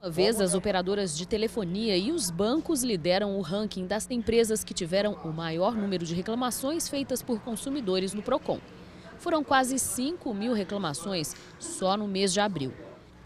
Uma vez, as operadoras de telefonia e os bancos lideram o ranking das empresas que tiveram o maior número de reclamações feitas por consumidores no PROCON. Foram quase 5 mil reclamações só no mês de abril.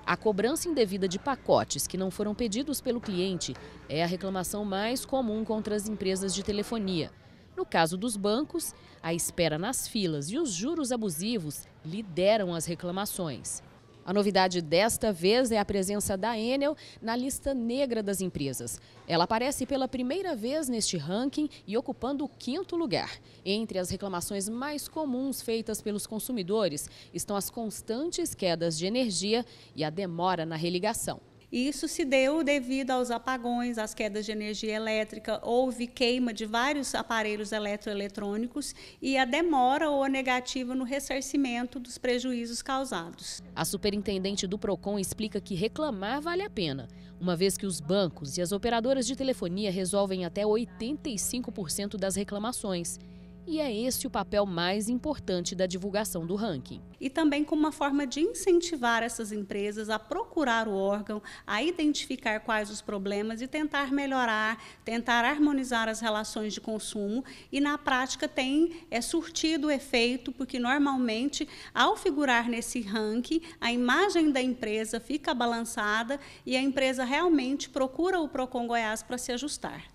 A cobrança indevida de pacotes que não foram pedidos pelo cliente é a reclamação mais comum contra as empresas de telefonia. No caso dos bancos, a espera nas filas e os juros abusivos lideram as reclamações. A novidade desta vez é a presença da Enel na lista negra das empresas. Ela aparece pela primeira vez neste ranking e ocupando o 5º lugar. Entre as reclamações mais comuns feitas pelos consumidores estão as constantes quedas de energia e a demora na religação. Isso se deu devido aos apagões, às quedas de energia elétrica, houve queima de vários aparelhos eletroeletrônicos e a demora ou a negativa no ressarcimento dos prejuízos causados. A superintendente do PROCON explica que reclamar vale a pena, uma vez que os bancos e as operadoras de telefonia resolvem até 85% das reclamações. E é esse o papel mais importante da divulgação do ranking. E também como uma forma de incentivar essas empresas a procurar o órgão, a identificar quais os problemas e tentar melhorar, tentar harmonizar as relações de consumo. E na prática tem surtido efeito, porque normalmente ao figurar nesse ranking, a imagem da empresa fica balançada e a empresa realmente procura o PROCON Goiás para se ajustar.